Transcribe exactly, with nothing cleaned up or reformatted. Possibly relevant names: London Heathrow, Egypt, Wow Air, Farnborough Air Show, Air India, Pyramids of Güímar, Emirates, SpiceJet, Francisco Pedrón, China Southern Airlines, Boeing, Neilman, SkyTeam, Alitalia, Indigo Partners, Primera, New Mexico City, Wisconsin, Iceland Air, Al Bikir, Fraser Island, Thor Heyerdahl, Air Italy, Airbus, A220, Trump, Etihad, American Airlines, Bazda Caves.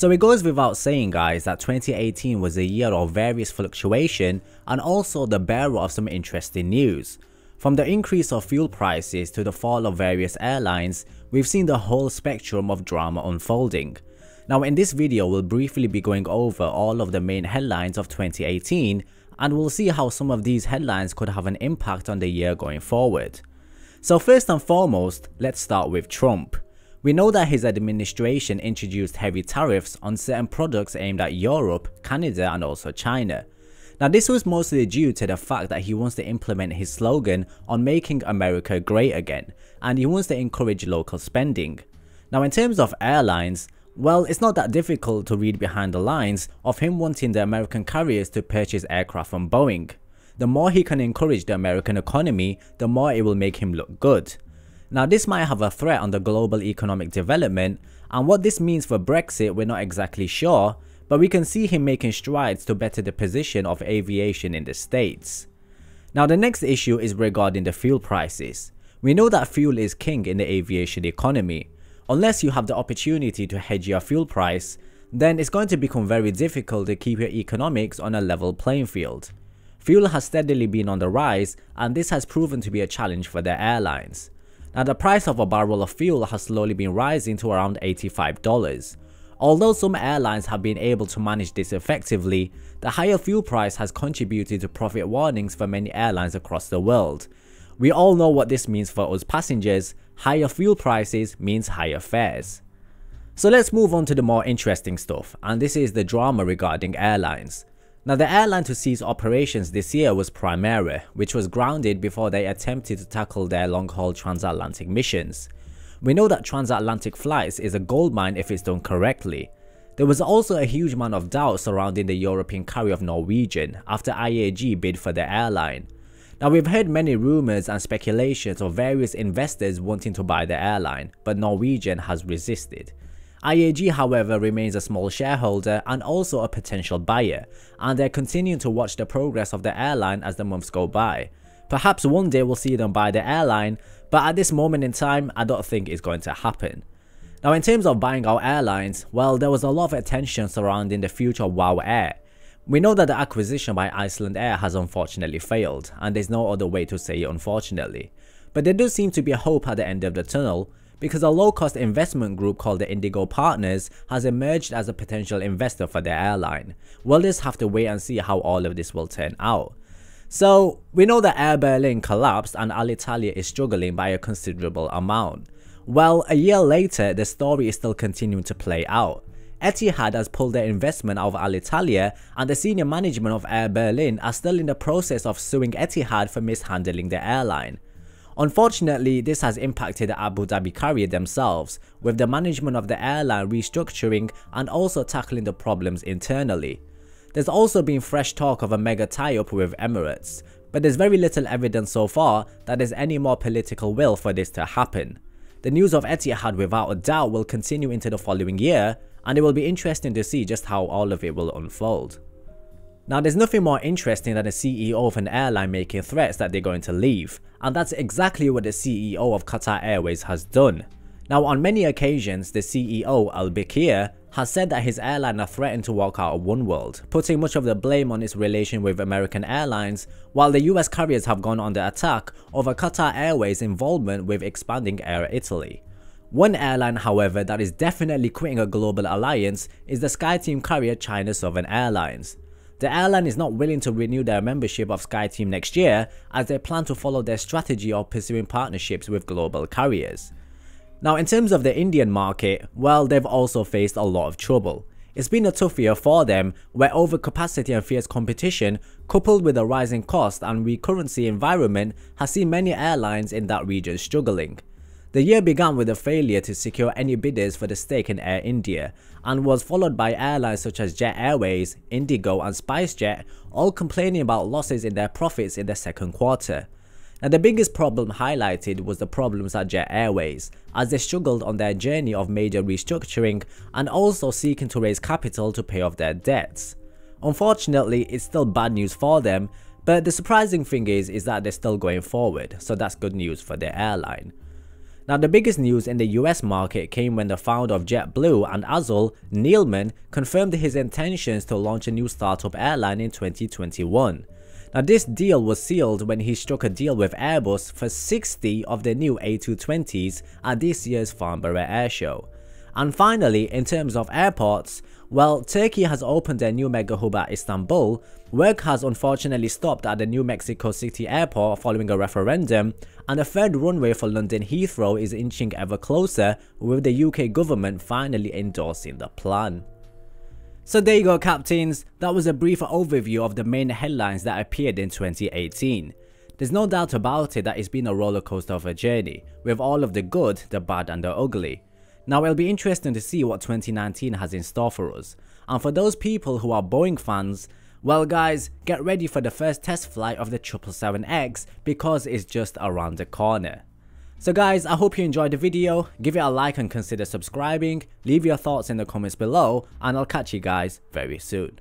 So it goes without saying, guys, that twenty eighteen was a year of various fluctuation and also the bearer of some interesting news. From the increase of fuel prices to the fall of various airlines, we've seen the whole spectrum of drama unfolding. Now in this video, we'll briefly be going over all of the main headlines of twenty eighteen, and we'll see how some of these headlines could have an impact on the year going forward. So first and foremost, let's start with Trump. We know that his administration introduced heavy tariffs on certain products aimed at Europe, Canada and also China. Now this was mostly due to the fact that he wants to implement his slogan on making America great again, and he wants to encourage local spending. Now in terms of airlines, well, it's not that difficult to read behind the lines of him wanting the American carriers to purchase aircraft from Boeing. The more he can encourage the American economy, the more it will make him look good. Now this might have a threat on the global economic development, and what this means for Brexit we're not exactly sure, but we can see him making strides to better the position of aviation in the States. Now the next issue is regarding the fuel prices. We know that fuel is king in the aviation economy. Unless you have the opportunity to hedge your fuel price, then it's going to become very difficult to keep your economics on a level playing field. Fuel has steadily been on the rise, and this has proven to be a challenge for the airlines. Now the price of a barrel of fuel has slowly been rising to around eighty-five dollars. Although some airlines have been able to manage this effectively, the higher fuel price has contributed to profit warnings for many airlines across the world. We all know what this means for us passengers. Higher fuel prices means higher fares. So let's move on to the more interesting stuff, and this is the drama regarding airlines. Now the airline to cease operations this year was Primera, which was grounded before they attempted to tackle their long-haul transatlantic missions. We know that transatlantic flights is a goldmine if it's done correctly. There was also a huge amount of doubt surrounding the European carrier of Norwegian after I A G bid for the airline. Now we've heard many rumours and speculations of various investors wanting to buy the airline, but Norwegian has resisted. I A G however remains a small shareholder and also a potential buyer, and they're continuing to watch the progress of the airline as the months go by. Perhaps one day we'll see them buy the airline, but at this moment in time I don't think it's going to happen. Now in terms of buying out airlines, well, there was a lot of attention surrounding the future of WOW Air. We know that the acquisition by Iceland Air has unfortunately failed, and there's no other way to say it unfortunately. But there does seem to be hope at the end of the tunnel, because a low-cost investment group called the Indigo Partners has emerged as a potential investor for the airline. We'll just have to wait and see how all of this will turn out. So we know that Air Berlin collapsed and Alitalia is struggling by a considerable amount. Well, a year later, the story is still continuing to play out. Etihad has pulled their investment out of Alitalia, and the senior management of Air Berlin are still in the process of suing Etihad for mishandling the airline. Unfortunately, this has impacted the Abu Dhabi carrier themselves, with the management of the airline restructuring and also tackling the problems internally. There's also been fresh talk of a mega tie-up with Emirates, but there's very little evidence so far that there's any more political will for this to happen. The news of Etihad without a doubt will continue into the following year, and it will be interesting to see just how all of it will unfold. Now there's nothing more interesting than a C E O of an airline making threats that they're going to leave, and that's exactly what the C E O of Qatar Airways has done. Now on many occasions, the C E O Al Bikir has said that his airline are threatened to walk out of oneworld, putting much of the blame on its relation with American Airlines, while the U S carriers have gone under attack over Qatar Airways' involvement with expanding Air Italy. One airline however that is definitely quitting a global alliance is the SkyTeam carrier China Southern Airlines. The airline is not willing to renew their membership of SkyTeam next year, as they plan to follow their strategy of pursuing partnerships with global carriers. Now in terms of the Indian market, well, they've also faced a lot of trouble. It's been a tough year for them, where overcapacity and fierce competition coupled with a rising cost and weak currency environment has seen many airlines in that region struggling. The year began with a failure to secure any bidders for the stake in Air India, and was followed by airlines such as Jet Airways, Indigo and SpiceJet all complaining about losses in their profits in the second quarter. Now the biggest problem highlighted was the problems at Jet Airways, as they struggled on their journey of major restructuring and also seeking to raise capital to pay off their debts. Unfortunately, it's still bad news for them, but the surprising thing is, is that they're still going forward, so that's good news for the airline. Now, the biggest news in the U S market came when the founder of JetBlue and Azul, Neilman, confirmed his intentions to launch a new startup airline in twenty twenty-one. Now, this deal was sealed when he struck a deal with Airbus for sixty of their new A two twenties at this year's Farnborough Air Show. And finally, in terms of airports, well, Turkey has opened their new mega hub at Istanbul. Work has unfortunately stopped at the New Mexico City airport following a referendum, and a third runway for London Heathrow is inching ever closer, with the U K government finally endorsing the plan. So there you go, captains, that was a brief overview of the main headlines that appeared in twenty eighteen. There's no doubt about it that it's been a rollercoaster of a journey, with all of the good, the bad and the ugly. Now, it'll be interesting to see what twenty nineteen has in store for us. And for those people who are Boeing fans, well guys, get ready for the first test flight of the seven seventy-seven X because it's just around the corner. So guys, I hope you enjoyed the video. Give it a like and consider subscribing. Leave your thoughts in the comments below, and I'll catch you guys very soon.